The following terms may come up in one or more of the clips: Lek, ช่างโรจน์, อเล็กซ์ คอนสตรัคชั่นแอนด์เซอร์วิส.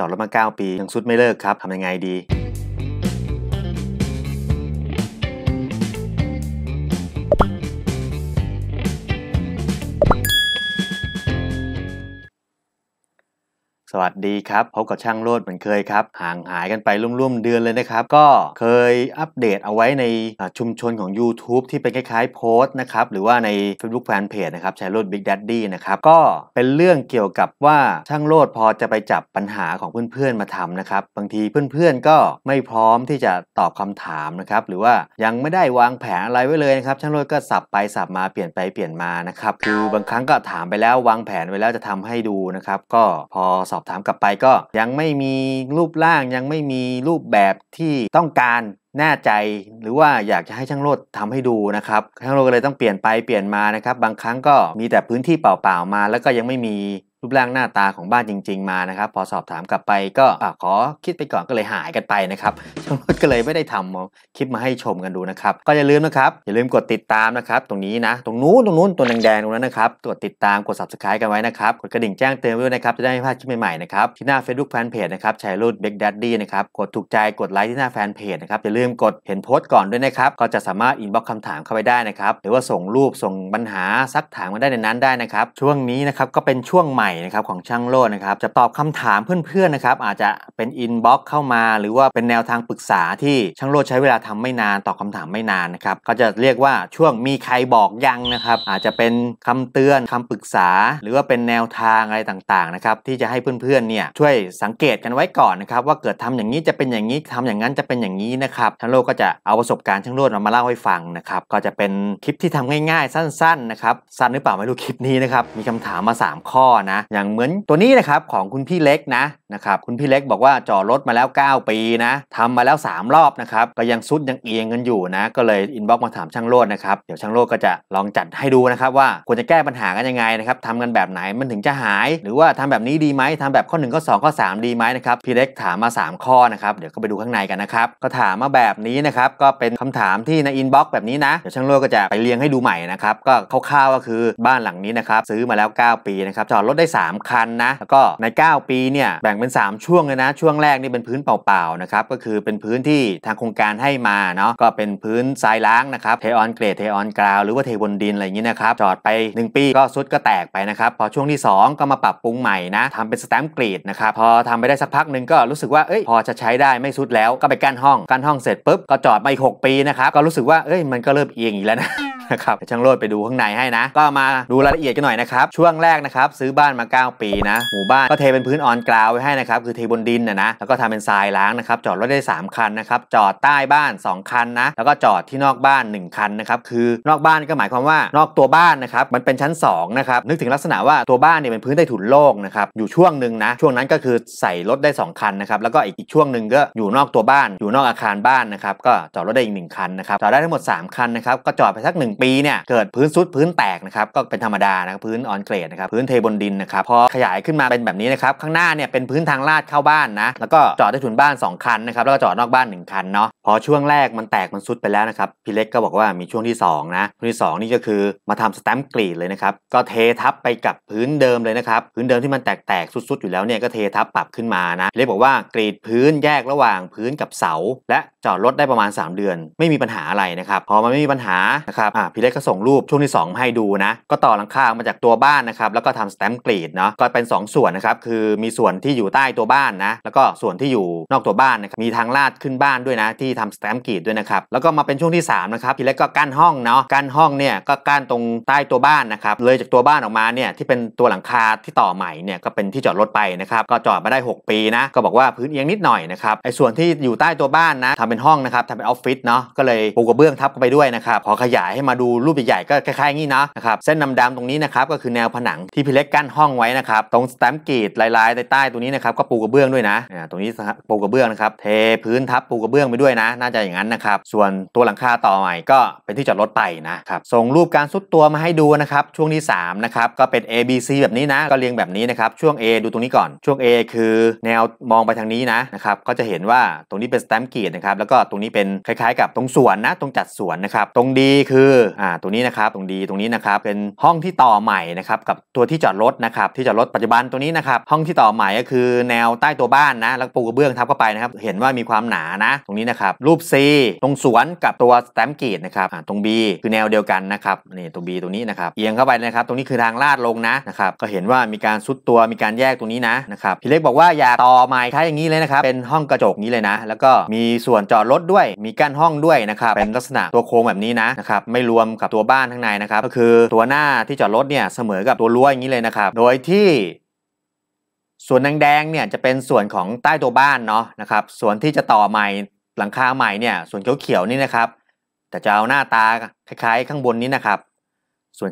จอดรถมา9ปียังซุดไม่เลิกครับทำยังไงดีสวัสดีครับพบกับช่างโรจน์เหมือนเคยครับห่างหายกันไปร่วมๆเดือนเลยนะครับก็เคยอัปเดตเอาไว้ในชุมชนของ YouTube ที่เป็นคล้ายๆโพสต์นะครับหรือว่าใน Facebook Fanpage นะครับช่างโรจน์ Big Daddy นะครับก็เป็นเรื่องเกี่ยวกับว่าช่างโรจน์พอจะไปจับปัญหาของเพื่อนๆมาทำนะครับบางทีเพื่อนๆก็ไม่พร้อมที่จะตอบคำถามนะครับหรือว่ายังไม่ได้วางแผนอะไรไว้เลยนะครับช่างโรจน์ก็สับไปสับมาเปลี่ยนไปเปลี่ยนมานะครับคือบางครั้งก็ถามไปแล้ววางแผนไว้แล้วจะทำให้ดูนะครับก็พอสอบถามกลับไปก็ยังไม่มีรูปร่างยังไม่มีรูปแบบที่ต้องการแน่ใจหรือว่าอยากจะให้ช่างโรจน์ทำให้ดูนะครับช่างโรจน์ก็เลยต้องเปลี่ยนไปเปลี่ยนมานะครับบางครั้งก็มีแต่พื้นที่เปล่าๆมาแล้วก็ยังไม่มีรูปร่างหน้าตาของบ้านจริงๆมานะครับพอสอบถามกลับไปก็ขอคิดไปก่อนก็เลยหายกันไปนะครับช่างโรจน์ก็เลยไม่ได้ทำคลิปมาให้ชมกันดูนะครับก็อย่าลืมนะครับอย่าลืมกดติดตามนะครับตรงนี้นะตรงนู้นตัวแดงๆตรงนั้นนะครับกดติดตามกด subscribe กันไว้นะครับกดกระดิ่งแจ้งเตือนด้วยนะครับจะได้ไม่พลาดคลิปใหม่ๆนะครับที่หน้า Facebook Fanpage นะครับช่างโรจน์ Big Daddy นะครับกดถูกใจกดไลค์ที่หน้า Fanpage นะครับอย่าลืมกดเห็นโพสต์ก่อนด้วยนะครับก็จะสามารถ inbox คำถามเข้าไปได้นะครับหรือว่าส่งรูปส่งปัญหาซักถามมาได้ในนั้นได้นะครับช่วงนี้นะครับก็เป็นช่วงใหม่นะครับของช่างโรจน์นะครับจะตอบคำถามเพื่อนๆนะครับอาจจะเป็นอินบ็อกซ์เข้ามาหรือว่าเป็นแนวทางปรึกษาที่ช่างโรจน์ใช้เวลาทำไม่นานตอบคาถามไม่นานนะครับก็จะเรียกว่าช่วงมีใครบอกยังนะครับอาจจะเป็นคำเตือนคำปรึกษาหรือว่าเป็นแนวทางอะไรต่างๆนะครับที่จะให้เพื่อนๆเนี่ยช่วยสังเกตกันไว้ก่อนนะครับว่าเกิดทำอย่างนี้จะเป็นอย่างนี้ทำอย่างนั้นจะเป็นอย่างนี้นะครับช่างโรจน์ก็จะเอาประสบการณ์ช่างโรจน์มาเล่าให้ฟังนะครับก็จะเป็นคลิปที่ทำง่ายๆสั้นๆนะครับสั้นหรือเปล่าไม่รู้คลิปนี้นะครับมีคำถามมา3ข้อนะอย่างเหมือนตัวนี้นะครับของคุณพี่เล็กนะครับคุณพี่เล็กบอกว่าจอดรถมาแล้ว9ปีนะทำมาแล้ว3รอบนะครับก็ยังซุดยังเอียงกันอยู่นะก็เลยอินบ็อกซ์มาถามช่างโรจน์นะครับเดี๋ยวช่างโรจน์ก็จะลองจัดให้ดูนะครับว่าควรจะแก้ปัญหากันยังไงนะครับทำกันแบบไหนมันถึงจะหายหรือว่าทำแบบนี้ดีไหมทำแบบข้อ1ข้อ2ข้อ3ดีไหมนะครับพี่เล็กถามมา3ข้อนะครับเดี๋ยวก็ไปดูข้างในกันนะครับก็ถามมาแบบนี้นะครับก็เป็นคำถามที่ในอินบ็อกซ์แบบนี้นะเดี๋ยวช่างโรจน์ก็จะไปเรียงให้ดูใหม่นะครับก็คร่าวๆก็คือบ้านหลังนี้นะครับซื้อมาแล้ว9ปีนะครับจอดรถได้3คันนะแล้วก็ใน9ปีเนี่ยแบ่งเป็น3ช่วงเลยนะช่วงแรกนี่เป็นพื้นเปล่าๆนะครับก็คือเป็นพื้นที่ทางโครงการให้มาเนาะก็เป็นพื้นทรายล้างนะครับเทออนเกรดเทออนกราวหรือว่าเทบนดินอะไรอย่างนี้นะครับจอดไป1ปีก็ซุดก็แตกไปนะครับพอช่วงที่2ก็มาปรับปรุงใหม่นะทำเป็นสแตมป์กรีดนะครับพอทำไปได้สักพักหนึ่งก็รู้สึกว่าเอ้ยพอจะใช้ได้ไม่ซุดแล้วก็ไปกั้นห้องเสร็จปุ๊บก็จอดมาอีก6ปีนะครับก็รู้สึกว่าเอ้ยมันก็เริ่มเอียงอีกแล้วนะนะครับช่างโรจน์ไปดูข้างในให้นะก็มาดูรายละเอียดกันหน่อยนะครับช่วงแรกนะครับซื้อบ้านมา9ปีนะหมู่บ้านก็เทเป็นพื้นออนกราวไว้ให้นะครับคือเทบนดินนะแล้วก็ทำเป็นทรายล้างนะครับจอดรถได้3คันนะครับจอดใต้บ้าน2คันนะแล้วก็จอดที่นอกบ้าน1คันนะครับคือนอกบ้านก็หมายความว่านอกตัวบ้านนะครับมันเป็นชั้น2นะครับนึกถึงลักษณะว่าตัวบ้านเนี่ยเป็นพื้นใต้ถุนโล่งนะครับอยู่ช่วงหนึ่งนะช่วงนั้นก็คือใส่รถได้2คันนะครับแล้วก็อีกช่วงหนึ่งก็อยู่นอกตัวบ้านอยู่นอกอาคารบ้านนะครับก็จอดรถได้อีก1คันนะครับจอดได้ทั้งหมด3คันนะครับก็จอดไปสัก1ปีเนี่ยเกิดพื้นซุดพื้นแตกนะครับก็เป็นธรรมดานะครับพื้นออนเกรดนะครับพื้นเทบนดินนะครับพอขยายขึ้นมาเป็นแบบนี้นะครับข้างหน้าเนี่ยเป็นพื้นทางลาดเข้าบ้านนะแล้วก็จอดใต้ถุนบ้าน2คันนะครับแล้วก็จอดนอกบ้าน1คันเนาะพอช่วงแรกมันแตกมันซุดไปแล้วนะครับพี่เล็กก็บอกว่ามีช่วงที่2นะช่วงที่2นี่ก็คือมาทำสแตมป์กรีดเลยนะครับก็เททับไปกับพื้นเดิมเลยนะครับพื้นเดิมที่มันแตกซุดอยู่แล้วเนี่ยก็เททับปรับขึ้นมานะเล็กบอกว่ากรีดพื้นแยกระหว่างพื้นกับเสาและจอดรถได้ประมาณ3เดือนไม่มีปัญหาอะไรนะครับพอมันไม่มีปัญหานะครับพี่เล็กก็ส่งรูปช่วงที่2ให้ดูนะก็ต่อหลังคามาจากตัวบ้านนะครับแล้วก็ทำสแตมป์กรีดเนาะก็เป็น2ส่วนนะครับคือมีส่วนที่อยู่ใต้ตัวบ้านนะแล้วก็ส่วนที่อยู่นอกตัวบ้านนะครับมีทางลาดขึ้นบ้านด้วยนะที่ทำสแตมป์กรีดด้วยนะครับแล้วก็มาเป็นช่วงที่3นะครับพี่เล็กก็กั้นห้องเนาะกั้นห้องเนี่ยก็กั้นตรงใต้ตัวบ้านนะครับเลยจากตัวบ้านออกมาเนี่ยที่เป็นตัวหลังคาที่ต่อใหม่เนี่ยก็เป็นที่จอดรถไปนะครับก็จอดมาได้6ปีนะก็บอกว่าพื้นเอียงนิดหน่อยนะครับไอ้ส่วนที่อยู่ใต้ตัวบ้านนะทำเป็นห้องนะครับทำเป็นออฟฟิศเนาะก็เลยปูกระเบื้องทับไปด้วยนะครับพอขยายให้มาดูรูปใหญ่ๆก็คล้ายๆงี้นะครับเส้นดำๆตรงนี้นะครับก็คือแนวผนังที่พี่เล็กกั้นห้องไว้นะครับตรงสแตมป์กรีดลายๆใต้ตัวนี้นะครับก็ปูกระเบื้องด้วยนะตรงนี้ปูกระเบื้องนะครับเทพื้นทับปูกระเบื้องไปด้วยนะน่าจะอย่างนั้นนะครับส่วนตัวหลังคาต่อใหม่ก็เป็นที่จอดรถไปนะครับส่งรูปการซุดตัวมาให้ดูนะครับช่วงที่3นะครับก็เป็น A B C แบบนี้นะก็เรียงแบบนี้นะครับช่วง A ดูตรงนี้ก่อนช่วง A คือแนวมองไปทางนี้นะครับก็จะเห็นว่าตรงนี้เป็นสแตมป์กรีดนะครับแล้วก็ตรงนี้เป็นคล้ายๆกับตรงสวนนะตรงจัดสวนนะครับตรง D คือ ตัวนี้นะครับตรงดีตรงนี้นะครับเป็นห้องที่ต่อใหม่นะครับกับตัวที่จอดรถนะครับที่จอดรถปัจจุบันตัวนี้นะครับห้องที่ต่อใหม่ก็คือแนวใต้ตัวบ้านนะแล้วปูกระเบื้องทับเข้าไปนะครับเห็นว่ามีความหนานะตรงนี้นะครับรูป C ตรงสวนกับตัวสแตมป์กรีดนะครับตรง B คือแนวเดียวกันนะครับนี่ตัว B ตัวนี้นะครับเอียงเข้าไปนะครับตรงนี้คือทางลาดลงนะครับก็เห็นว่ามีการซุดตัวมีการแยกตรงนี้นะครับพี่เล็กบอกว่าอย่าต่อใหม่ใช้อย่างนี้เลยนะครับเป็นห้องกระจกนี้เลยนะแล้วก็มีส่วนจอดรถด้วยมีกั้นห้องด้วยนะครับเป็นลักษณะตัวโค้งแบบนี้นะครับไม่รวมกับตัวบ้านข้างในนะครับก็คือตัวหน้าที่จอดรถเนี่ยเสมอกับตัวรั้วอย่างนี้เลยนะครับโดยที่ส่วนแดงๆเนี่ยจะเป็นส่วนของใต้ตัวบ้านเนาะนะครับส่วนที่จะต่อใหม่หลังคาใหม่เนี่ยส่วนเขียวๆนี่นะครับแต่จะเอาหน้าตาคล้ายๆข้างบนนี้นะครับส่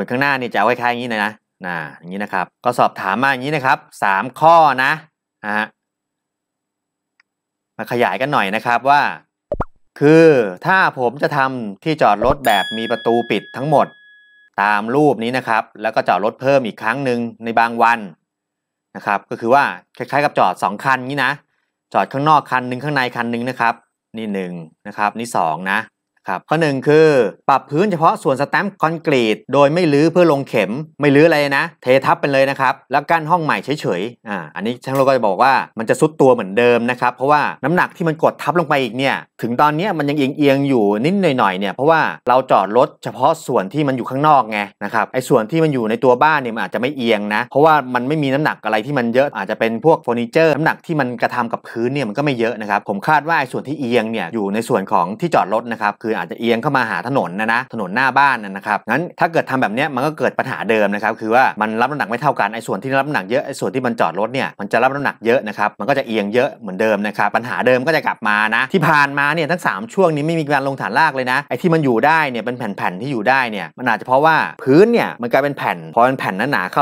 วนข้างหน้านี่จะเอาคล้ายๆอย่างนี้เลยนะอย่างนี้นะครับก็สอบถามมาอย่างนี้นะครับ3ข้อนะมาขยายกันหน่อยนะครับว่าคือถ้าผมจะทำที่จอดรถแบบมีประตูปิดทั้งหมดตามรูปนี้นะครับแล้วก็จอดรถเพิ่มอีกครั้งหนึ่งในบางวันนะครับก็คือว่าคล้ายๆกับจอด2คันนี้นะจอดข้างนอกคันหนึ่งข้างในคันหนึ่งนะครับนี่1นะครับนี่2นะครับข้อ1คือปรับพื้นเฉพาะส่วนสแตมป์คอนกรีตโดยไม่รื้อเพื่อลงเข็มไม่รื้ออะไรนะเททับไปเลยนะครับแล้วกั้นห้องใหม่เฉยๆอันนี้ช่างโลก็จะบอกว่ามันจะซุดตัวเหมือนเดิมนะครับเพราะว่าน้ำหนักที่มันกดทับลงไปอีกเนี่ยถึงตอนนี้มันยังเอียงอยู่นิดหน่อยๆเนี่ยเพราะว่าเราจอดรถเฉพาะส่วนที่มันอยู่ข้างนอกไงนะครับไอ้ส่วนที่มันอยู่ในตัวบ้านเนี่ยมันอาจจะไม่เอียงนะเพราะว่ามันไม่มีน้ำหนักอะไรที่มันเยอะอาจจะเป็นพวกเฟอร์นิเจอร์น้ำหนักที่มันกระทำกับพื้นเนี่ยมันก็ไม่เยอะนะครับผมคาดว่าไอ้ส่วนที่เอียงเนี่ยอยู่ในส่วนของที่จอดรถนะครับคืออาจจะเอียงเข้ามาหาถนนถนนหน้าบ้านนะครับงั้นถ้าเกิดทำแบบนี้มันก็เกิดปัญหาเดิมนะครับคือว่ามันรับน้ำหนักไม่เท่ากันไอ้ส่วนที่รับน้ำหนักเยอะไอ้ส่วนที่มันจอดรถเนี่ยมันจะรับน้ำหนักเยอะนะครับมันก็จะเอียงเยอะเหมือนเดิมนะครับปัญหาเดิมก็จะกลับมานะที่ผ่านมาเนี่ยทั้ง3ช่วงนี้ไม่มีการลงฐานรากเลยนะไอ้ที่มันอยู่ได้เนี่ยเป็นแผ่นที่อยู่ได้เนี่ยมันอาจจะเพราะว่าพื้นเนี่ยมันกลายเป็นแผ่นพอเป็นแผ่นหนาเ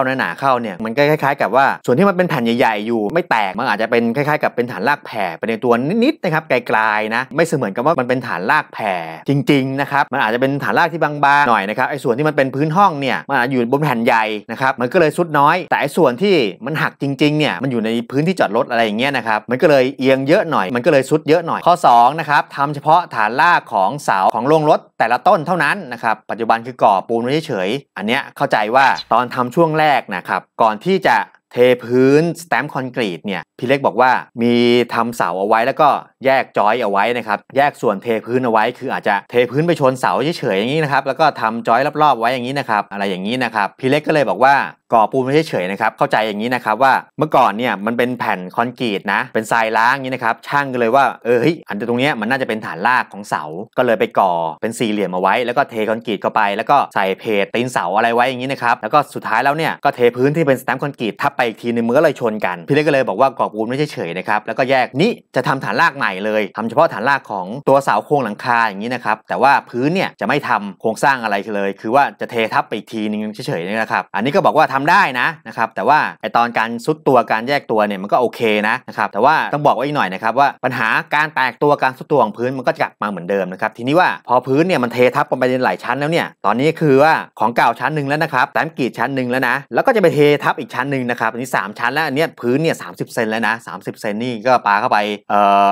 ข้าเนี่ยมันก็คล้ายๆกับว่าส่วนที่มันเป็นแผ่นใหญ่ๆอยู่ไม่แตกมันอาจจะเป็นคล้ายๆกับเป็นฐานรากแผ่ไปในตัวนิดๆนะครับไกลๆนะไม่เสมือนกับว่ามันเป็นฐานรากแผ่จริงๆนะครับมันอาจจะเป็นฐานรากที่บางๆหน่อยนะครับไอ้ส่วนที่มันเป็นพื้นห้องเนี่ยมันอาจอยู่บนแผ่นใหญ่นะครับมันก็เลยซุดน้อยแต่ไอ้ส่วนที่มันหักจริงๆเนี่ยมันอยู่ในพื้นที่จอดรถอะไรอย่างเงี้ยนะครับมันก็เลยเอียงเยอะหน่อยมันก็เลยซุดเยอะหน่อยข้อ2นะครับทำเฉพาะฐานรากของเสาของโรงรถแต่ละต้นเท่านั้นนะครับปัจจุบันคือก่อปูนไว้เฉยๆอันเนี้ยเข้าใจว่าตอนทำช่วงแรกนะครับก่อนที่จะเทพื้นสแตมป์คอนกรีตเนี่ยพี่เล็กบอกว่ามีทำเสาเอาไว้แล้วก็แยกจอยเอาไว้นะครับแยกส่วนเทพื้นเอาไว้คืออาจจะเทพื้นไปชนเสาเฉยๆอย่างนี้นะครับแล้วก็ทำจอยรอบๆไว้อย่างนี้นะครับอะไรอย่างนี้นะครับพี่เล็กก็เลยบอกว่าก่อปูนไม่เฉยๆนะครับเข้าใจอย่างนี้นะครับว่าเมื่อก่อนเนี่ยมันเป็นแผ่นคอนกรีตนะเป็นทรายล้างอย่างนี้นะครับช่างกันเลยว่าอันตรงนี้มันน่าจะเป็นฐานรากของเสาก็เลยไปก่อเป็นสี่เหลี่ยมเอาไว้แล้วก็เทคอนกรีตเข้าไปแล้วก็ใส่เพดตีนเสาอะไรไว้อย่างนี้นะครับแล้วก็สุดท้ายแล้วเนี่ยก็เทพื้นที่เป็นสแตมป์คอนกรีตทับไปอีกทีนึงมันก็เลยชนกันพี่เล็กก็เลยบอกว่าก่อปูนไม่เฉยๆนะครับแล้วก็แยกนี้จะทำฐานรากใหม่เลยทำเฉพาะฐานรากของตัวเสาโครงหลังคาอย่างนี้นะครับแต่ว่าพื้นเนี่ยจะไม่ทำโครงสร้างอะไรเลยคือว่าจะเททับไปอีกทีนึงเฉยๆนะครับอันนี้ก็บอกว่าทำได้นะครับแต่ว่าไอตอนการซุดตัวการแยกตัวเนี่ยมันก็โอเคนะครับแต่ว่าต้องบอกไว้อีกหน่อยนะครับว่าปัญหาการแตกตัวการซุดตัวของพื้นมันก็จะกลับมาเหมือนเดิมนะครับทีนี้ว่าพอพื้นเนี่ยมันเททับไปในหลายชั้นแล้วเนี่ยตอนนี้คือว่าของเก่าชั้นหนึ่งแล้วนะครับแต้มกรีดชั้นหนึ่งแล้วนะแล้วก็จะไปเททับอีกชั้นหนึ่งนะครับอันนี้3ชั้นแล้วอันนี้พื้นเนี่ย30 เซนแล้วนะ30 เซนนี่ก็ปาเข้าไป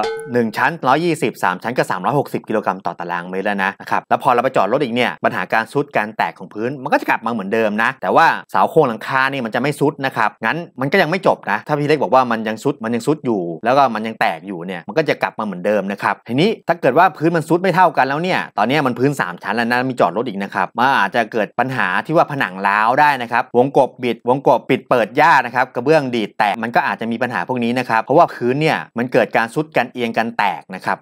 1ชั้น120 3ชั้นก็360 กิโลกรัมต่อตารางเมตรแล้วนะครับแล้วพอเราไปจอดรถอีกเนี่ยปัญหาการซุดการแตกของพื้นมันก็จะกลับมาเหมือนเดิมนะแต่ว่าเสาโครงหลังคาเนี่ยมันจะไม่ซุดนะครับงั้นมันก็ยังไม่จบนะถ้าพี่เล็กบอกว่ามันยังซุดอยู่แล้วก็มันยังแตกอยู่เนี่ยมันก็จะกลับมาเหมือนเดิมนะครับทีนี้ถ้าเกิดว่าพื้นมันซุดไม่เท่ากันแล้วเนี่ยตอนนี้มันพื้น3ชั้นแล้วนะมีจอดรถอีกนะครับมันอาจจะเกิดปัญหาที่ว่าผนังร้าวได้นะครับวงกบบิดวงกบปิดเปิดยากนะครับกระเบื้องดีดแตกมันก็อาจจะมีปัญหาพวกนี้นะครับเพราะว่าพื้นเนี่ยมันเกิดการซุดกันเอียงกันแตกนะครั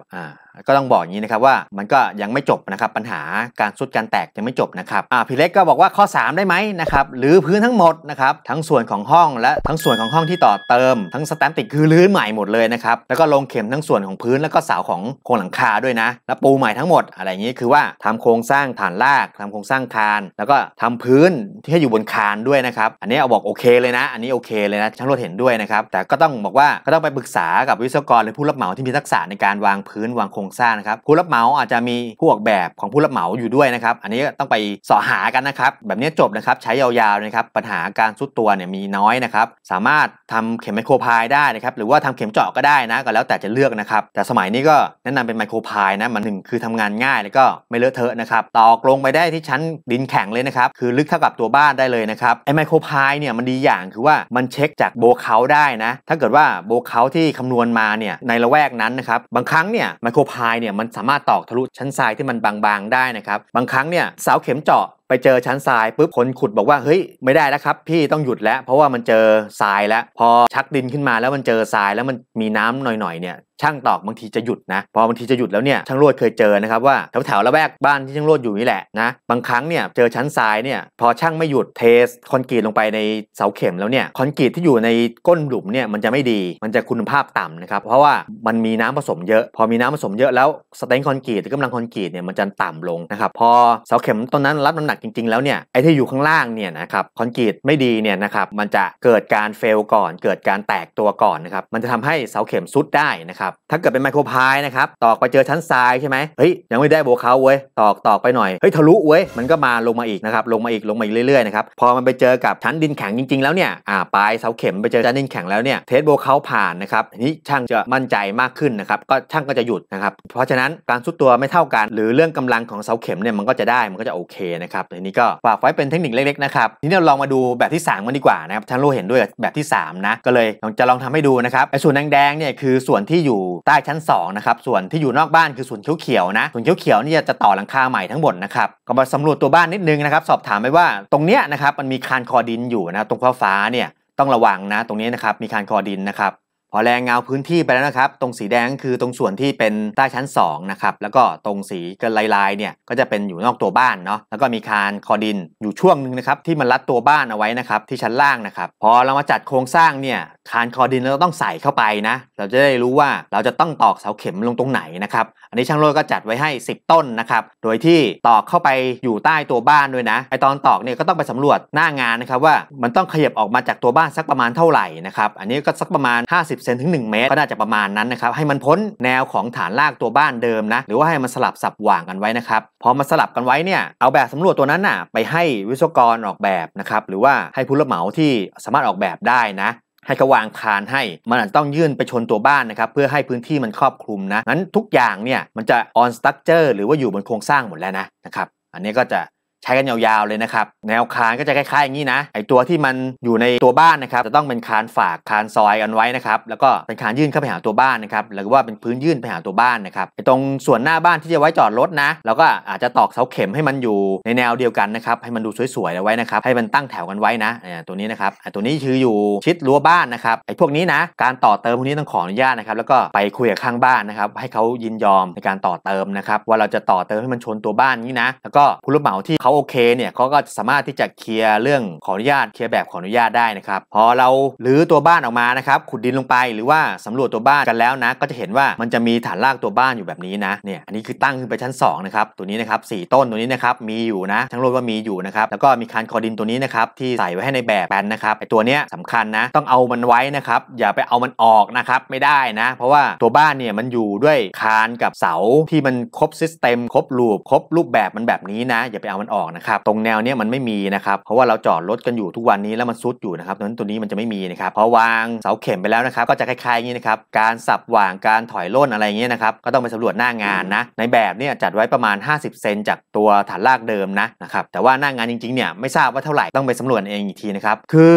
บก็ต้องบอกอย่างนี้นะครับว่ามันก็ยังไม่จบนะครับปัญหาการซุดการแตกยังไม่จบนะครับพี่เล็กก็บอกว่าข้อ3ได้ไหมนะครับหรือพื้นทั้งหมดนะครับทั้งส่วนของห้องและทั้งส่วนของห้องที่ต่อเติมทั้งสแตมป์ติดคือรื้อใหม่หมดเลยนะครับแล้วก็ลงเข็มทั้งส่วนของพื้นแล้วก็เสาของโครงหลังคาด้วยนะแล้วปูใหม่ทั้งหมดอะไรอย่างนี้คือว่าทำโครงสร้างฐานรากทำโครงสร้างคานแล้วก็ทำพื้นที่ให้อยู่บนคานด้วยนะครับอันนี้เอาบอกโอเคเลยนะอันนี้โอเคเลยนะช่างโลดเห็นด้วยนะครับแต่ก็ต้องบอกว่าก็ต้องไปปรึกษากับวิศวกรหรือผู้รับเหมาที่มีทักษะในการวางพื้นวาง ครงสร้างนะครับผู้รับเหมาอาจจะมีผู้ออกแบบของผู้รับเหมาอยู่ด้วยนะครับอันนี้ต้องไปสอหากันนะครับแบบนี้จบนะครับใช้ยาวๆนะครับปัญหาการซุดตัวเนี่ยมีน้อยนะครับสามารถทำเข็มไมโครพายได้นะครับหรือว่าทำเข็มเจาะก็ได้นะก็แล้วแต่จะเลือกนะครับแต่สมัยนี้ก็แนะนำเป็นไมโครพายนะมันหนึ่งคือทำงานง่ายแล้วก็ไม่เลอะเทอะนะครับตอกลงไปได้ที่ชั้นดินแข็งเลยนะครับคือลึกเท่ากับตัวบ้านได้เลยนะครับไอไมโครพายเนี่ยมันดีอย่างคือว่ามันเช็คจากโบว์เคาท์ได้นะถ้าเกิดว่าโบว์เคาท์ที่คำนวณมาเนี่ยในละแวกนั้นนะครับบางครั้งเนี่ยไมโครพายเนี่ยมันสามารถตอกทะลุชั้นทรายที่มันบางๆได้นะครับบางครั้งเนี่ยเสาเข็มเจาะไปเจอชั้นทรายปุ๊บคนขุดบอกว่าเฮ้ยไม่ได้แล้วครับพี่ต้องหยุดแล้วเพราะว่ามันเจอทรายแล้วพอชักดินขึ้นมาแล้วมันเจอทรายแล้วมันมีน้ำหน่อยๆเนี่ยช่างตอกบางทีจะหยุดนะพอบางทีจะหยุดแล้วเนี่ยช่างโรดเคยเจอนะครับว่าแถวๆละแวกบ้านที่ช่างโรดอยู่นี่แหละนะบางครั้งเนี่ยเจอชั้นทรายเนี่ยพอช่างไม่หยุดเทคอนกรีตลงไปในเสาเข็มแล้วเนี่ยคอนกรีตที่อยู่ในก้นหลุมเนี่ยมันจะไม่ดีมันจะคุณภาพต่ำนะครับเพราะว่ามันมีน้ำผสมเยอะพอมีน้ำผสมเยอะแล้วสเต็งคอนกรีตหรือกำลังคอนกรีตเนี่ยมันจะต่ำลงนะครับพอเสาเข็มต้นนั้นรับน้ำหนักจริงๆแล้วเนี่ยไอ้ที่อยู่ข้างล่างเนี่ยนะครับคอนกรีตไม่ดีเนี่ยนะครับมันจะเกิดการเฟลก่อนเกิดการแตกตัวก่อนนะครับมันจะทำให้เสาเข็มซุดได้นะครับถ้าเกิดเป็นไมโครพายนะครับตอกไปเจอชั้นทรายใช่ไหมเฮ้ยยังไม่ได้โบว์เคาท์เว้ยตอกไปหน่อยเฮ้ยทะลุเว้ยมันก็มาลงมาอีกนะครับลงมาอีกเรื่อยๆนะครับพอมันไปเจอกับชั้นดินแข็งจริงๆแล้วเนี่ยปลายเสาเข็มไปเจอชั้นดินแข็งแล้วเนี่ยเทสโบว์เคาท์ผ่านนะครับนี่ช่างจะมั่นใจมากขึ้นนะครับก็ช่างก็จะหยุดนะครับเพราะฉะนั้นการซุดตัวไม่เท่ากันหรือเรื่องกำลังของเสาเข็มเนี่ยมันก็จะได้มันก็จะโอเคนะครับทีนี้ก็ฝากไว้เป็นเทคนิคเล็กๆนะครับทีนี้เราลองมาดูแบบที่3กันดีกว่านะครับท่านรู้เห็นด้วยแบบที่3นะก็เลยจะลองทำให้ดูนะครับไอ้ส่วนแดงๆเนี่ยคือส่วนที่อยู่ใต้ชั้น2นะครับส่วนที่อยู่นอกบ้านคือส่วนเขียวๆนะส่วนเขียวๆนี่จะต่อหลังคาใหม่ทั้งหมดนะครับก็มาสำรวจตัวบ้านนิดนึงนะครับสอบถามไปว่าตรงเนี้ยนะครับมันมีคานคอดินอยู่นะตรงฟ้าเนี่ยต้องระวังนะตรงนี้นะครับมีคานคอดินนะครับพอแรงเงาพื้นที่ไปแล้วนะครับตรงสีแดงคือตรงส่วนที่เป็นใต้ชั้น2นะครับแล้วก็ตรงสีกันลายๆเนี่ยก็จะเป็นอยู่นอกตัวบ้านเนาะแล้วก็มีคานคอดินอยู่ช่วงนึงนะครับที่มันรัดตัวบ้านเอาไว้นะครับที่ชั้นล่างนะครับพอเรามาจัดโครงสร้างเนี่ยคานคอดินเราต้องใส่เข้าไปนะเราจะได้รู้ว่าเราจะต้องตอกเสาเข็มลงตรงไหนนะครับอันนี้ช่างโรดก็จัดไว้ให้10ต้นนะครับโดยที่ตอกเข้าไปอยู่ใต้ตัวบ้านด้วยนะไอตอนตอกเนี่ยก็ต้องไปสำรวจหน้างานนะครับว่ามันต้องขยับออกมาจากตัวบ้านสักประมาณเท่าไหร่นะครับอันนี้ก็สักประมาณ50เซนถึง1 เมตรก็น่าจะประมาณนั้นนะครับให้มันพ้นแนวของฐานรากตัวบ้านเดิมนะหรือว่าให้มันสลับสับหว่างกันไว้นะครับพอมาสลับกันไว้เนี่ยเอาแบบสำรวจตัวนั้นน่ะไปให้วิศวกรออกแบบนะครับหรือว่าให้ผู้รับเหมาที่สามารถออกแบบได้นะให้เขาวางคานให้มันอาจจะต้องยื่นไปชนตัวบ้านนะครับเพื่อให้พื้นที่มันครอบคลุมนะนั้นทุกอย่างเนี่ยมันจะ on structure หรือว่าอยู่บนโครงสร้างหมดแล้วนะครับอันนี้ก็จะใช้กันยาวๆเลยนะครับแนวคานก็จะคล้ายๆอย่างนี้นะไอตัวที่มันอยู่ในตัวบ้านนะครับจะต้องเป็นคานฝากคานซอยกันไว้นะครับแล้วก็เป็นคานยื่นเข้าไปหาตัวบ้านนะครับหรือว่าเป็นพื้นยื่นไปหาตัวบ้านนะครับไอตรงส่วนหน้าบ้านที่จะไว้จอดรถนะเราก็อาจจะตอกเสาเข็มให้มันอยู่ในแนวเดียวกันนะครับให้มันดูสวยๆเอาไว้นะครับให้มันตั้งแถวกันไว้นะตัวนี้นะครับตัวนี้คืออยู่ชิดรั้วบ้านนะครับไอพวกนี้นะการต่อเติมพวกนี้ต้องขออนุญาตนะครับแล้วก็ไปคุยกับข้างบ้านนะครับให้เขายินยอมในการต่อเติมนะครับว่าเราจะต่อเติมให้มันชนตัวบ้านนี้นะแล้วก็ผู้รับเหมาที่เขาโอเคเนี่ยเขาก็สามารถที่จะเคลียร์เรื่องขออนุญาตเคลียร์แบบขออนุญาตได้นะครับพอเรารื้อตัวบ้านออกมานะครับขุดดินลงไปหรือว่าสำรวจตัวบ้านกันแล้วนะก็จะเห็นว่ามันจะมีฐานรากตัวบ้านอยู่แบบนี้นะเนี่ยอันนี้คือตั้งขึ้นไปชั้น2นะครับตัวนี้นะครับ4ต้นตัวนี้นะครับมีอยู่นะทั้งโลดว่ามีอยู่นะครับแล้วก็มีคานคอดินตัวนี้นะครับที่ใส่ไว้ให้ในแบบแปลนนะครับไอตัวเนี้ยสำคัญนะต้องเอามันไว้นะครับอย่าไปเอามันออกนะครับไม่ได้นะเพราะว่าตัวบ้านเนี่ยมันอยู่ด้วยคานกับเสาที่มันครบซิสเต็มครบรูปครบรูปแบบมันแบบนี้นะอย่าไปเอามันออกนะครับตรงแนวเนี้ยมันไม่มีนะครับเพราะว่าเราจอดรถกันอยู่ทุกวันนี้แล้วมันซุดอยู่นะครับนั้นตัวนี้มันจะไม่มีนะครับพอวางเสาเข็มไปแล้วนะครับก็จะคล้ายๆอย่างนี้นะครับการสับหว่างการถอยร่นอะไรอย่างเงี้ยนะครับก็ต้องไปสำรวจหน้างานนะในแบบเนี่ยจัดไว้ประมาณ50เซนจากตัวฐานรากเดิมนะครับแต่ว่าหน้างานจริงๆเนี่ยไม่ทราบว่าเท่าไหร่ต้องไปสำรวจเองอีกทีนะครับคือ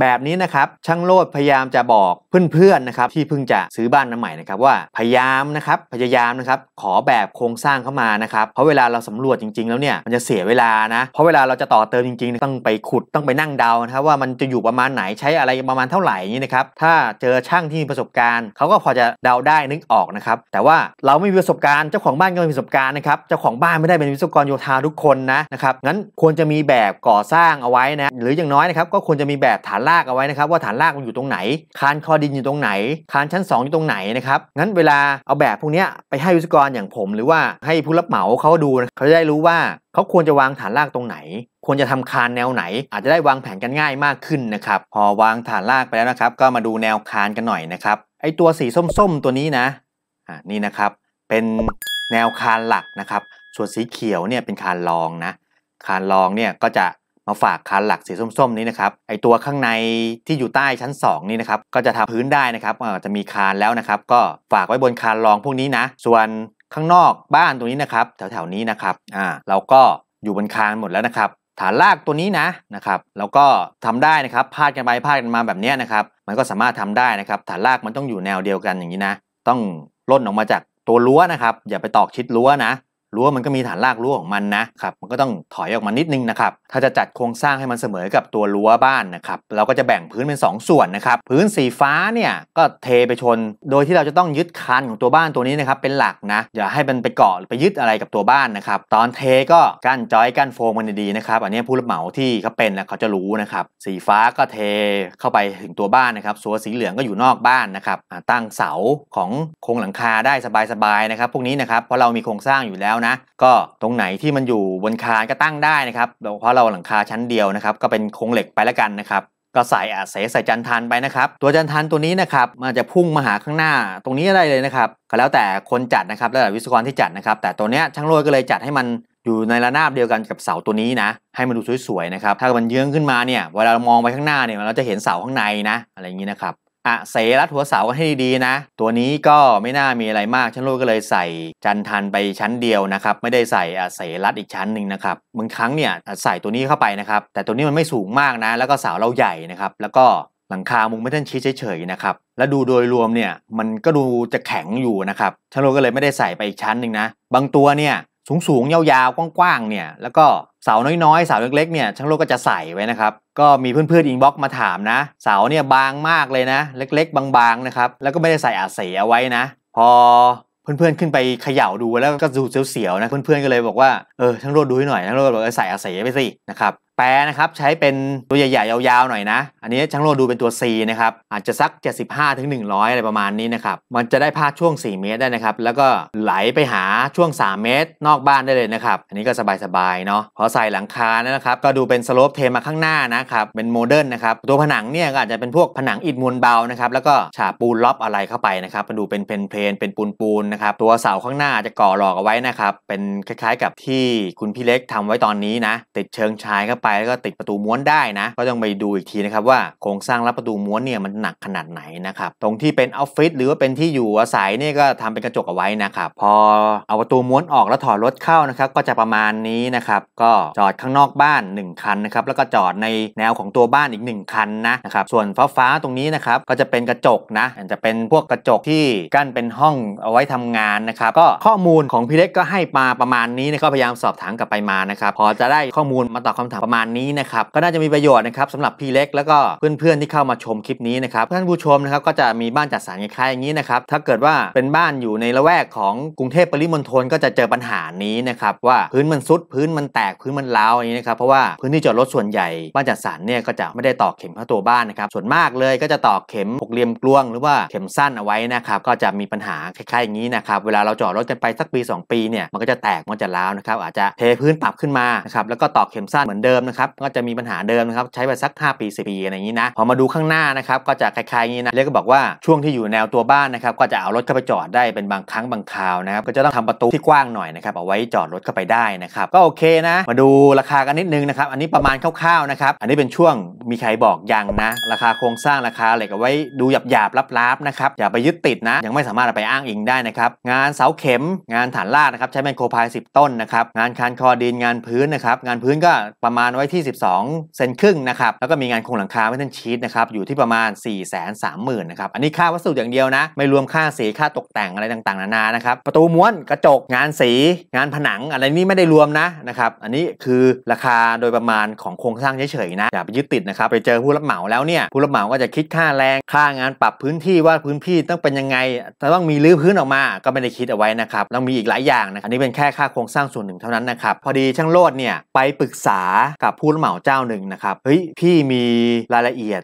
แบบนี้นะครับช่างโรดพยายามจะบอกเพื่อนๆนะครับที่เพิ่งจะซื้อบ้านใหม่นะครับว่าพยายามนะครับขอแบบโครงสร้างเข้ามานะครับเพราะเวลาเราสำรวจจริงๆแล้วเนี่ยมันจะเสียเวลานะเพราะเวลาเราจะต่อเติมจริงๆต้องไปขุดต้องไปนั่งเดานะครับว่ามันจะอยู่ประมาณไหนใช้อะไรประมาณเท่าไหร่นี้นะครับถ้าเจอช่างที่มีประสบการณ์เขาก็พอจะเดาได้นึกออกนะครับแต่ว่าเราไม่มีประสบการณ์เจ้าของบ้านก็ไม่มีประสบการณ์นะครับเจ้าของบ้านไม่ได้เป็นวิศวกรโยธาทุกคนนะครับงั้นควรจะมีแบบก่อสร้างเอาไว้นะหรืออย่างน้อยนะครับก็ควรจะมีแบบฐานรากเอาไว้นะครับว่าฐานรากมันอยู่ตรงไหนคานคอดินอยู่ตรงไหนคานชั้น2อยู่ตรงไหนนะครับงั้นเวลาเอาแบบพวกนี้ไปให้วิศวกรอย่างผมหรือว่าให้ผู้รับเหมาเขาดูเขาจะได้รู้ว่าเขาควรจะวางฐานรากตรงไหนควรจะทำคานแนวไหนอาจจะได้วางแผนกันง่ายมากขึ้นนะครับพอวางฐานรากไปแล้วนะครับก็มาดูแนวคานกันหน่อยนะครับไอตัวสีส้มๆตัวนี้นะนี่นะครับ เป็นแนวคานหลักนะครับส่วนสีเขียวเนี่ยเป็นคานรองนะคานรองเนี่ยก็จะมาฝากคานหลักสีส้มๆนี้นะครับไอตัวข้างในที่อยู่ใต้ชั้น2นี่นะครับก็จะทำพื้นได้นะครับจะมีคานแล้วนะครับก็ฝากไว้บนคานรองพวกนี้นะส่วนข้างนอกบ้านตรงนี้นะครับแถวๆนี้นะครับเราก็อยู่บนคานหมดแล้วนะครับฐานรากตัวนี้นะครับแล้วก็ทำได้นะครับพาดกันไปพาดกันมาแบบนี้นะครับมันก็สามารถทำได้นะครับฐานรากมันต้องอยู่แนวเดียวกันอย่างนี้นะต้องล่นออกมาจากตัวรั้วนะครับอย่าไปตอกชิดรั้วนะรั้วมันก็มีฐานรากรั้วของมันนะครับมันก็ต้องถอยออกมานิดนึงนะครับถ้าจะจัดโครงสร้างให้มันเสมอกับตัวรั้วบ้านนะครับเราก็จะแบ่งพื้นเป็น2 ส่วนนะครับพื้นสีฟ้าเนี่ยก็เทไปชนโดยที่เราจะต้องยึดคานของตัวบ้านตัวนี้นะครับเป็นหลักนะอย่าให้มันไปเกาะหรือไปยึดอะไรกับตัวบ้านนะครับตอนเทก็กั้นจอยกั้นโฟมมันดีนะครับอันนี้ผู้รับเหมาที่เขาเป็นนะเขาจะรู้นะครับสีฟ้าก็เทเข้าไปถึงตัวบ้านนะครับส่วนสีเหลืองก็อยู่นอกบ้านนะครับตั้งเสาของโครงหลังคาได้สบายๆนะครับพวกนี้นะครับเพราะเรามีโครงสร้างอยู่แล้วนะก็ตรงไหนที่มันอยู่บนคานก็ตั้งได้นะครับเพราะเราหลังคาชั้นเดียวนะครับก็เป็นโครงเหล็กไปแล้วกันนะครับก็ใส่อาเสใส่จันทานไปนะครับตัวจันทานตัวนี้นะครับมันจะพุ่งมาหาข้างหน้าตรงนี้ได้เลยนะครับก็แล้วแต่คนจัดนะครับแล้วแต่วิศวกรที่จัดนะครับแต่ตัวเนี้ยช่างโรยก็เลยจัดให้มันอยู่ในระนาบเดียวกันกับเสาตัวนี้นะให้มันดูสวยๆนะครับถ้ามันเยื้องขึ้นมาเนี่ยเวลาเรามองไปข้างหน้าเนี่ยเราจะเห็นเสาข้างในนะอะไรอย่างนี้นะครับอาเสรัดหัวเสาให้ดีๆนะตัวนี้ก็ไม่น่ามีอะไรมากช่างโรยก็เลยใส่จันทานไปชั้นเดียวนะครับไม่ได้ใส่อาเสรัดอีกชั้นหนึ่งนะครับบางครั้งเนี่ยใส่ตัวนี้เข้าไปนะครับแต่ตัวนี้มันไม่สูงมากนะแล้วก็เสาเราใหญ่นะครับแล้วก็หลังคามุงไม่ได้ชี้เฉยๆนะครับแล้วดูโดยรวมเนี่ยมันก็ดูจะแข็งอยู่นะครับช่างโรยก็เลยไม่ได้ใส่ไปอีกชั้นหนึ่งนะบางตัวเนี่ยสูงๆยาวๆกว้างๆเนี่ยแล้วก็เสาน้อยๆเสาเล็กๆเนี่ยช่างโรจก็จะใส่ไว้นะครับก็มีเพื่อนๆอินบ็อกซ์มาถามนะเสาเนี่ยบางมากเลยนะเล็กๆบางๆนะครับแล้วก็ไม่ได้ใส่อาเสเอาไว้นะพอเพื่อนๆขึ้นไปเขย่าดูแล้วก็ดูเสียวๆนะเพื่อนๆก็เลยบอกว่าช่างโรจดูให้หน่อยช่างโรจบอกใส่อาเสไปสินะครับแปะนะครับใช้เป็นตัวใหญ่ๆยาวๆหน่อยนะอันนี้ช่างโรจดูเป็นตัว C นะครับอาจจะสัก 75-100 อะไรประมาณนี้นะครับมันจะได้พาดช่วง4 เมตรได้นะครับแล้วก็ไหลไปหาช่วง3 เมตรนอกบ้านได้เลยนะครับอันนี้ก็สบายๆเนาะพอใส่หลังคานะครับก็ดูเป็นสโลปเทมาข้างหน้านะครับเป็นโมเดิร์นนะครับตัวผนังเนี่ยก็อาจจะเป็นพวกผนังอิฐมวลเบานะครับแล้วก็ฉาบปูนล็อบอะไรเข้าไปนะครับมาดูเป็นเพลนเป็นปูนนะครับตัวเสาข้างหน้าจะก่อหลอกเอาไว้นะครับเป็นคล้ายๆกับที่คุณพี่เล็กทำไว้ตอนนี้นะติดเชิงชายเข้าไปแล้วก็ติดประตูม้วนได้นะก็ต้องไปดูอีกทีนะครับว่าโครงสร้างรับประตูม้วนเนี่ยมันหนักขนาดไหนนะครับตรงที่เป็นออฟฟิศหรือว่าเป็นที่อยู่อาศัยเนี่ยก็ทำเป็นกระจกเอาไว้นะครับพอเอาประตูม้วนออกแล้วถอดรถเข้านะครับก็จะประมาณนี้นะครับก็จอดข้างนอกบ้าน1 คันนะครับแล้วก็จอดในแนวของตัวบ้านอีก1 คันนะครับส่วนฟ้าตรงนี้นะครับก็จะเป็นกระจกนะจะเป็นพวกกระจกที่กั้นเป็นห้องเอาไว้ทำงานนะครับก็ข้อมูลของพี่เล็กก็ให้มาประมาณนี้นะครับพยายามสอบถามกลับไปมานะครับพอจะได้ข้อมูลมาตอบคำถามประมาณนี้นะครับก็น่าจะมีประโยชน์นะครับสำหรับพี่เล็กแล้วก็เพื่อนๆที่เข้ามาชมคลิปนี้นะครับท่านผู้ชมนะครับก็จะมีบ้านจัดสรรคล้ายๆอย่างนี้นะครับถ้าเกิดว่าเป็นบ้านอยู่ในละแวกของกรุงเทพปริมณฑลก็จะเจอปัญหานี้นะครับว่าพื้นมันซุดพื้นมันแตกพื้นมันร้าวอย่างนี้นะครับเพราะว่าพื้นที่จอดรถส่วนใหญ่บ้านจัดสรรเนี่ยก็จะไม่ได้ตอกเข็มเข้าตัวบ้านนะครับส่วนมากเลยก็จะตอกเข็มหกเหลี่ยมกลวงหรือว่าเข็มสั้นเอาไว้นะครับก็จะมีปัญหาคล้ายๆอย่างนี้นะครับเวลาเราจอดรถกันไปสักปี2 ปีเนี่ยมันก็จะแตกมันจะร้าวนะครับอาจจะเทพื้นปรับขึ้นมานะครับแล้วก็ตอกเข็มสั้นเหมือนเดิมนะครับก็จะมีปัญหาเดิมนะครับใช้ไปสัก5 ปี10 ปีอะไรอย่างนี้นะพอมาดูข้างหน้านะครับก็จะคล้ายๆอย่างนี้นะเรียกก็บอกว่าช่วงที่อยู่แนวตัวบ้านนะครับก็จะเอารถเข้าไปจอดได้เป็นบางครั้งบางคราวนะครับก็จะต้องทำประตูที่กว้างหน่อยนะครับเอาไว้จอดรถเข้าไปได้นะครับก็โอเคนะมาดูราคากันนิดนึงนะครับอันนี้ประมาณคร่าวๆนะครับอันนี้เป็นช่วงมีใครบอกยังนะราคาโครงสร้างราคาเหล็กเอาไว้ดูหยาบๆลับๆนะครับอย่าไปยึดติดนะยังไม่สามารถไปอ้างอิงได้นะครับงานเสาเข็มงานฐานรากนะครับใช้แมคโครพาย10 ต้นนะครับงานคานคอดินงานพื้นนะครับงานพื้นก็ประมาณไว้ที่12.5 เซนนะครับแล้วก็มีงานโครงหลังคาไม่ทันชีทนะครับอยู่ที่ประมาณ 430,000 นะครับอันนี้ค่าวัสดุอย่างเดียวนะไม่รวมค่าสีค่าตกแต่งอะไรต่างๆนานานะครับประตูม้วนกระจกงานสีงานผนังอะไรนี่ไม่ได้รวมนะครับอันนี้คือราคาโดยประมาณของโครงสร้างเฉยๆนะอย่าไปยึดติดนะครับไปเจอผู้รับเหมาแล้วเนี่ยผู้รับเหมาก็จะคิดค่าแรงค่างานปรับพื้นที่ว่าพื้นที่ต้องเป็นยังไงต้องมีรื้อพื้นออกมาก็ไม่ได้คิดเอาไว้นะครับต้องมีอีกหลายอย่างนะอันนี้เป็นแค่ค่าโครงสร้างส่วนหนึ่งเท่านั้นนะครับพอดีช่างโรจน์เนี่ยไปปรึกษา กับผู้รับเหมาเจ้าหนึ่งนะครับเฮ้ยพี่มีรายละเอีย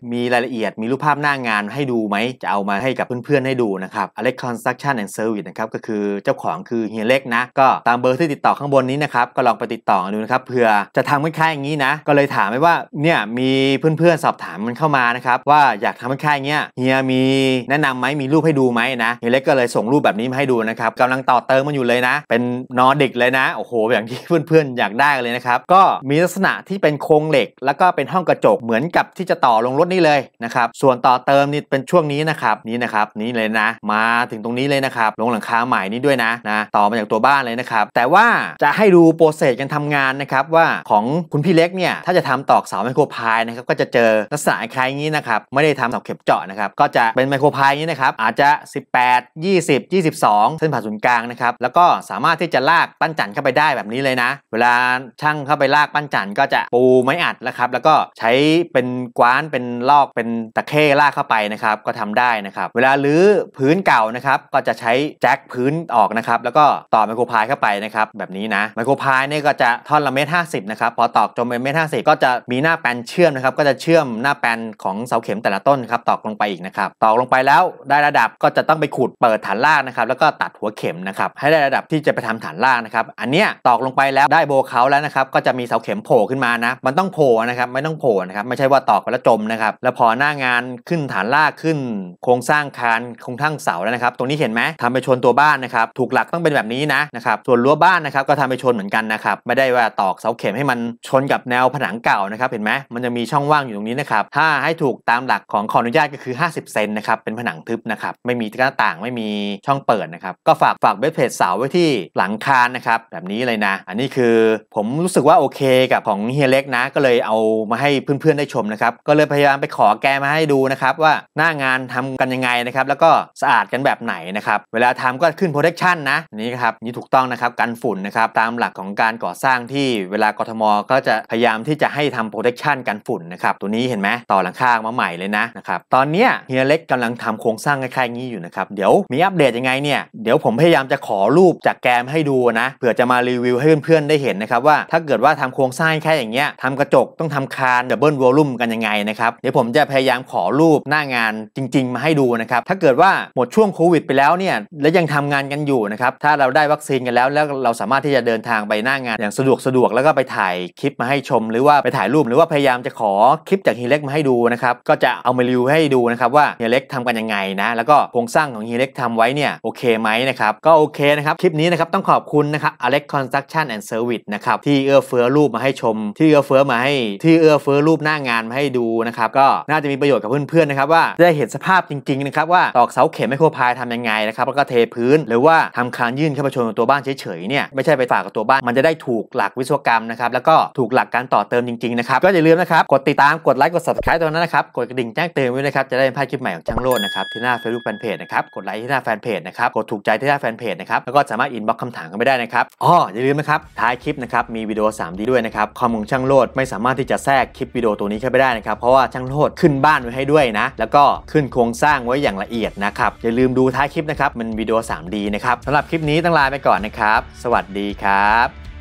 ดมีรูปภาพหน้างานให้ดูไหมจะเอามาให้กับเพื่อนๆให้ดูนะครับอเล็กคอนสตรัคชั่นแอนด์เซอร์วิสนะครับก็คือเจ้าของคือเฮียเล็กนะก็ตามเบอร์ที่ติดต่อข้างบนนี้นะครับก็ลองไปติดต่อดูนะครับเผื่อจะทำคล้ายๆอย่างนี้นะก็เลยถามไปว่าเนี่ยมีเพื่อนๆสอบถามมันเข้ามานะครับว่าอยากทำคล้ายๆอย่างเงี้ยเฮียมีแนะนำไหมมีรูปให้ดูไหมนะเฮียเล็กก็เลยส่งรูปแบบนี้มาให้ดูนะครับกำลังต่อเติมมันอยู่เลยนะเป็นนอร์ดิกเลยนะโอ้โหอย่างที่เพื่อนๆอยากได้เลยนะครับก็มีลักษณะที่เป็นโครงเหล็กแล้วก็เป็นห้องกระจกเหมือนกับที่จะต่อลงรถนี่เลยนะครับส่วนต่อเติมนี่เป็นช่วงนี้นะครับนี่เลยนะมาถึงตรงนี้เลยนะครับลงหลังคาใหม่นี้ด้วยนะต่อมาจากตัวบ้านเลยนะครับแต่ว่าจะให้ดูโปรเซสการทำงานนะครับว่าของคุณพี่เล็กเนี่ยถ้าจะทำตอกเสาไมโครพายนะครับก็จะเจอลักษณะคล้ายงี้นะครับไม่ได้ทำเสาเข็มเจาะนะครับก็จะเป็นไมโครพายนี้นะครับอาจจะ18 20 22เส้นผ่าศูนย์กลางนะครับแล้วก็สามารถที่จะลากปั้นจั่นเข้าไปได้แบบนี้เลยนะเวลาช่างเข้าไปลากปั้นจั่นก็จะปูไม้อัดนะครับแล้วก็ใช้เป็นกว้านเป็นลอกเป็นตะเข้ลากเข้าไปนะครับก็ทำได้นะครับเวลารื้อพื้นเก่านะครับก็จะใช้แจ็คพื้นออกนะครับแล้วก็ต่อไมโครพายเข้าไปนะครับแบบนี้นะไมโครพายเนี่ยก็จะท่อนละเมตร 50นะครับพอตอกจมเป็นเมตร 50ก็จะมีหน้าแปนเชื่อมนะครับก็จะเชื่อมหน้าแปนของเสาเข็มแต่ละต้นครับตอกลงไปอีกนะครับตอกลงไปแล้วได้ระดับก็จะต้องไปขูดเปิดฐานรากนะครับแล้วก็ตัดหัวเข็มนะครับให้ได้ระดับที่จะไปทำฐานรากนะครับอันเนี้ยตอกลงไปแล้วได้โบเขาแล้วนะครับก็จะมีเสาเข็มโผล่ขึ้นมานะมันต้องโผล่นะครับไม่ต้องโผล่นะครับไม่ใช่ว่าตอกไปแล้วจมนะครับแล้วพอหน้างานขึ้นฐานรากขึ้นโครงสร้างคานโครงทั้งเสาแล้วนะครับตรงนี้เห็นไหมทำไปชนตัวบ้านนะครับถูกหลักต้องเป็นแบบนี้นะครับส่วนรั้วบ้านนะครับก็ทำไปชนเหมือนกันนะครับไม่ได้ว่าตอกเสาเข็มให้มันชนกับแนวผนังเก่านะครับเห็นไหมมันจะมีช่องว่างอยู่ตรงนี้นะครับถ้าให้ถูกตามหลักของขออนุญาตก็คือ50เซนนะครับเป็นผนังทึบนะครับไม่มีหน้าต่างไม่มีช่องเปิดนะครับก็ฝากเบสเพจเสาไว้ที่หลังคานนะครับแบบนี้เลยนะอันนี้คือผมรู้สึกว่าโอเคกับของเฮียเล็กนะก็เลยเอามาให้เพื่อนๆได้ชมนะครับก็เลยพยายามไปขอแกมาให้ดูนะครับว่าหน้างานทำกันยังไงนะครับแล้วก็สะอาดกันแบบไหนนะครับเวลาทำก็ขึ้น protection นะนี่ครับนี่ถูกต้องนะครับกันฝุ่นนะครับตามหลักของการก่อสร้างที่เวลากทม.ก็จะพยายามที่จะให้ทำ protection กันฝุ่นนะครับตัวนี้เห็นไหมต่อหลังคามาใหม่เลยนะครับตอนนี้เฮียเล็กกำลังทำโครงสร้างคล้ายๆนี้อยู่นะครับเดี๋ยวมีอัปเดตยังไงเนี่ยเดี๋ยวผมพยายามจะขอรูปจากแกมให้ดูนะเผื่อจะมารีวิวให้เพื่อนๆได้เห็นนะครับว่าถ้าเกิดว่าทำโครงสร้างแค่อย่างเงี้ยทำกระจกต้องทำคานดับเบิลวอลลุ่มกันยังไงนะครับเดี๋ยวผมจะพยายามขอรูปหน้างานจริงๆมาให้ดูนะครับถ้าเกิดว่าหมดช่วงโควิดไปแล้วเนี่ยแล้วยังทำงานกันอยู่นะครับถ้าเราได้วัคซีนกันแล้วเราสามารถที่จะเดินทางไปหน้างานอย่างสะดวกแล้วก็ไปถ่ายคลิปมาให้ชมหรือว่าไปถ่ายรูปหรือว่าพยายามจะขอคลิปจากเฮียเล็กมาให้ดูนะครับก็จะเอามารีวิวให้ดูนะครับว่าเฮียเล็กทำกันยังไงนะแล้วก็โครงสร้างของเฮียเล็กทำไว้เนี่ยโอเคไหมนะครับก็โอเคนะครับคลิปนี้นะครับต้องขอบคุณนะครับ Alex Construction and Service นะครับที่เอื้อเฟื้อรูปมาให้ชมที่เอื้อเฟื้อรูปหน้างานมาให้ดูนะครับก็น่าจะมีประโยชน์กับเพื่อนๆนะครับว่าได้เห็นสภาพจริงๆนะครับว่าตอกเสาเข็มไมโครพายทำยังไงนะครับแล้วก็เทพื้นหรือว่าทำคานยื่นเข้าไปชนกับตัวบ้านเฉยๆเนี่ยไม่ใช่ไปฝากกับตัวบ้านมันจะได้ถูกหลักวิศวกรรมนะครับแล้วก็ถูกหลักการต่อเติมจริงๆนะครับก็อย่าลืมนะครับกดติดตามกดไลค์กด Subscribe ตรงนั้นนะครับกดกระดิ่งแจ้งเตือนไว้นะครับจะได้ไม่พลาดคลิปใหม่ของช่างโลดนะครับที่หน้า Facebook Fanpage นะครับกดไลค์ที่หน้า Fanpage นะครับกดถูกใจที่หน้า Fanpage นะครับแล้วก็สามารถ inbox คำถามกันไปได้นะครับอย่าลืมนะครับท้ายคลิปนะครับมีวิดีโอ 3D ด้วยนะครับข้อมูลช่างโลดไม่สามารถที่จะแทรกคลิปวิดีโอตัวนี้เข้าไปได้นะครับเพราะว่าช่างโลดขึ้นบ้านไว้ให้ด้วยนะแล้วก็ขึ้นโครงสร้างไว้อย่างละเอียดนะครับอย่าลืมดูท้ายคลิปนะครับมันวิดีโอ 3D นะครับสำหรับคลิปนี้ต้องลาไปก่อนนะครับสวัสดีครับ